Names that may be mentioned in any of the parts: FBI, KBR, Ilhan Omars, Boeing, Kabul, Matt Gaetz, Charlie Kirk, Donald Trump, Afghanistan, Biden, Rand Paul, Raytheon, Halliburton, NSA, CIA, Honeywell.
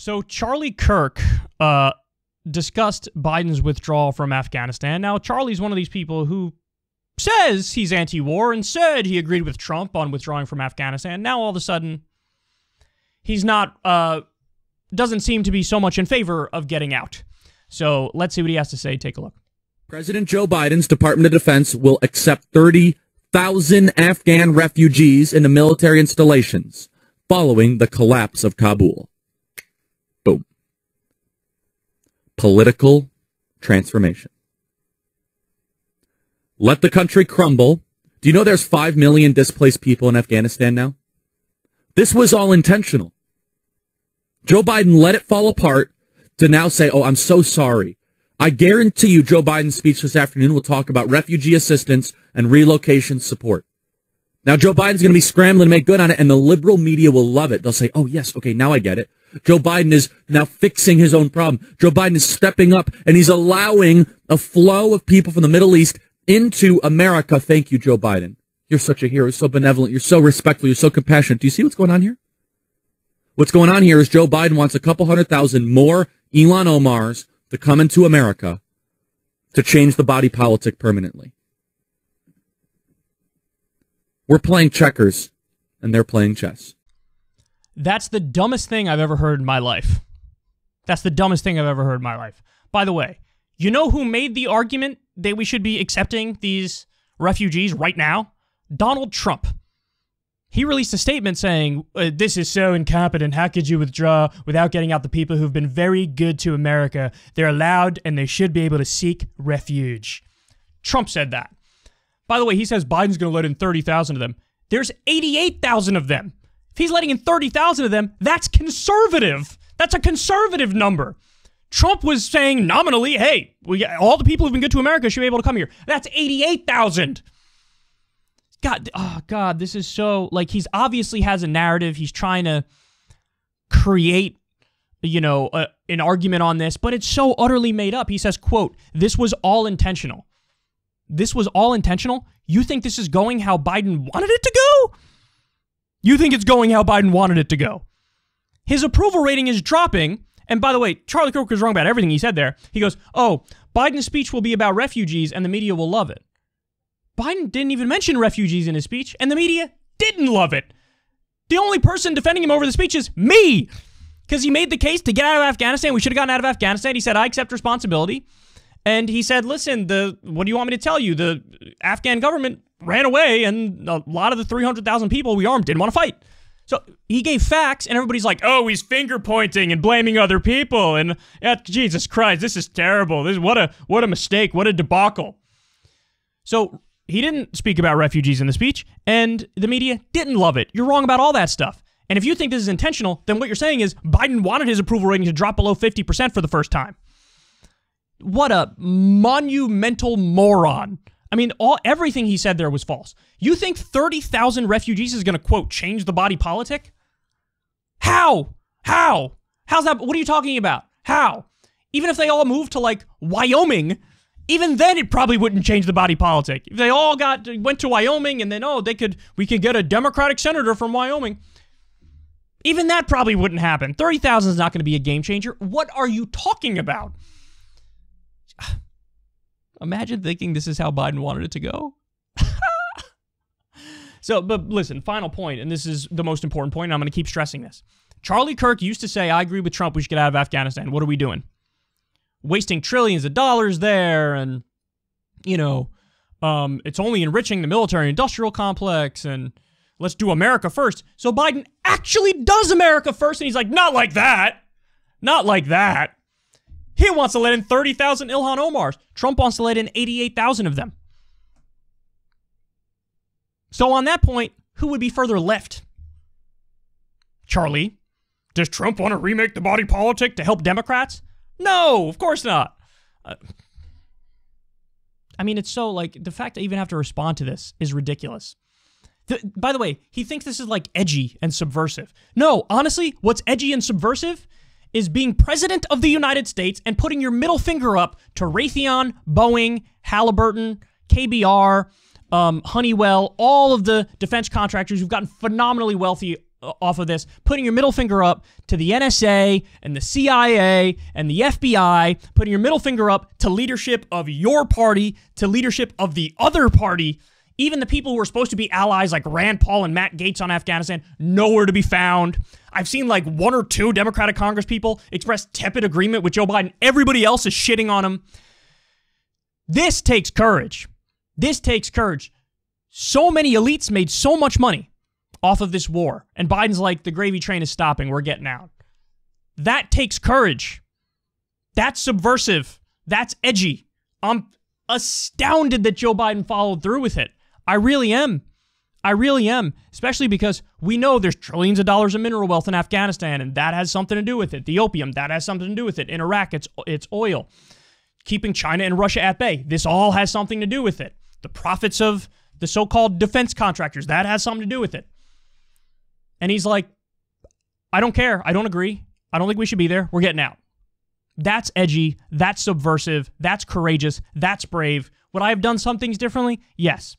So Charlie Kirk discussed Biden's withdrawal from Afghanistan. Now, Charlie's one of these people who says he's anti-war and said he agreed with Trump on withdrawing from Afghanistan. Now, all of a sudden, he's not, doesn't seem to be so much in favor of getting out. So let's see what he has to say. Take a look. President Joe Biden's Department of Defense will accept 30,000 Afghan refugees into military installations following the collapse of Kabul. Boom. Political transformation. Let the country crumble. Do you know there's 5 million displaced people in Afghanistan now? This was all intentional. Joe Biden let it fall apart to now say, oh, I'm so sorry. I guarantee you Joe Biden's speech this afternoon will talk about refugee assistance and relocation support. Now, Joe Biden's going to be scrambling to make good on it, and the liberal media will love it. They'll say, oh, yes, okay, now I get it. Joe Biden is now fixing his own problem. Joe Biden is stepping up, and he's allowing a flow of people from the Middle East into America. Thank you, Joe Biden. You're such a hero. You're so benevolent. You're so respectful. You're so compassionate. Do you see what's going on here? What's going on here is Joe Biden wants a couple 100,000 more Ilhan Omars to come into America to change the body politic permanently. We're playing checkers, and they're playing chess. That's the dumbest thing I've ever heard in my life. That's the dumbest thing I've ever heard in my life. By the way, you know who made the argument that we should be accepting these refugees right now? Donald Trump. He released a statement saying, this is so incompetent. How could you withdraw without getting out the people who've been very good to America? They're allowed and they should be able to seek refuge. Trump said that. By the way, he says Biden's going to let in 30,000 of them. There's 88,000 of them. If he's letting in 30,000 of them, that's conservative. That's a conservative number. Trump was saying nominally, hey, all the people who've been good to America should be able to come here. That's 88,000. God, oh God, this is so, like, he's obviously has a narrative. He's trying to create, you know, an argument on this, but it's so utterly made up. He says, quote, this was all intentional. This was all intentional? You think this is going how Biden wanted it to go? You think it's going how Biden wanted it to go? His approval rating is dropping. And by the way, Charlie Kirk was wrong about everything he said there. He goes, oh, Biden's speech will be about refugees and the media will love it. Biden didn't even mention refugees in his speech, and the media didn't love it. The only person defending him over the speech is me, because he made the case to get out of Afghanistan. We should have gotten out of Afghanistan. He said, I accept responsibility. And he said, listen, what do you want me to tell you? The Afghan government ran away, and a lot of the 300,000 people we armed didn't want to fight. So he gave facts, and everybody's like, oh, he's finger-pointing and blaming other people. And Jesus Christ, this is terrible. This what a mistake. What a debacle. So he didn't speak about refugees in the speech, and the media didn't love it. You're wrong about all that stuff. And if you think this is intentional, then what you're saying is Biden wanted his approval rating to drop below 50% for the first time. What a monumental moron. I mean, everything he said there was false. You think 30,000 refugees is going to, quote, change the body politic? How? How? How's that? What are you talking about? How? Even if they all moved to, like, Wyoming, even then, it probably wouldn't change the body politic. If they all went to Wyoming and then, oh, we could get a Democratic senator from Wyoming. Even that probably wouldn't happen. 30,000 is not going to be a game changer. What are you talking about? Imagine thinking this is how Biden wanted it to go. So, but listen, final point, and this is the most important point, and I'm going to keep stressing this. Charlie Kirk used to say, I agree with Trump, we should get out of Afghanistan. What are we doing? Wasting trillions of dollars there, and, you know, it's only enriching the military-industrial complex, and let's do America first. So Biden actually does America first, and he's like, not like that. Not like that. He wants to let in 30,000 Ilhan Omars. Trump wants to let in 88,000 of them. So on that point, who would be further left? Charlie, does Trump want to remake the body politic to help Democrats? No, of course not. I mean, it's so, like, the fact I even have to respond to this is ridiculous. By the way, he thinks this is, like, edgy and subversive. No, honestly, what's edgy and subversive is being president of the United States and putting your middle finger up to Raytheon, Boeing, Halliburton, KBR, Honeywell, all of the defense contractors who've gotten phenomenally wealthy off of this, putting your middle finger up to the NSA and the CIA and the FBI, putting your middle finger up to leadership of your party, to leadership of the other party. Even the people who are supposed to be allies like Rand Paul and Matt Gaetz on Afghanistan, nowhere to be found. I've seen like one or two Democratic congresspeople express tepid agreement with Joe Biden. Everybody else is shitting on him. This takes courage. This takes courage. So many elites made so much money off of this war. And Biden's like, the gravy train is stopping. We're getting out. That takes courage. That's subversive. That's edgy. I'm astounded that Joe Biden followed through with it. I really am. I really am. Especially because we know there's trillions of dollars of mineral wealth in Afghanistan, and that has something to do with it. The opium, that has something to do with it. In Iraq, it's oil. Keeping China and Russia at bay. This all has something to do with it. The profits of the so-called defense contractors, that has something to do with it. And he's like, I don't care. I don't agree. I don't think we should be there. We're getting out. That's edgy. That's subversive. That's courageous. That's brave. Would I have done some things differently? Yes.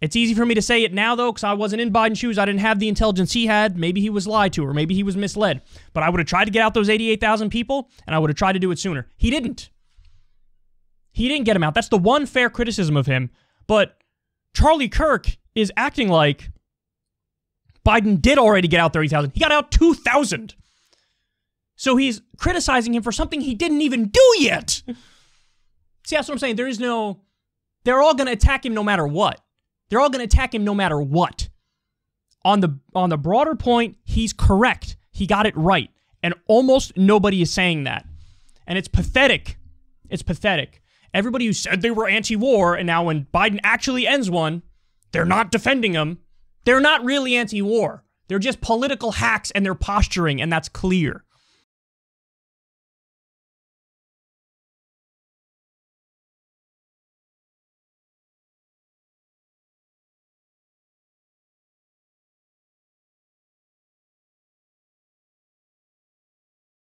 It's easy for me to say it now, though, because I wasn't in Biden's shoes. I didn't have the intelligence he had. Maybe he was lied to, or maybe he was misled. But I would have tried to get out those 88,000 people, and I would have tried to do it sooner. He didn't. He didn't get them out. That's the one fair criticism of him. But Charlie Kirk is acting like Biden did already get out 30,000. He got out 2,000. So he's criticizing him for something he didn't even do yet. See, that's what I'm saying. There is no... They're all going to attack him no matter what. They're all going to attack him no matter what. On the broader point, he's correct. He got it right. And almost nobody is saying that. And it's pathetic. It's pathetic. Everybody who said they were anti-war, and now when Biden actually ends one, they're not defending him. They're not really anti-war. They're just political hacks and they're posturing, and that's clear.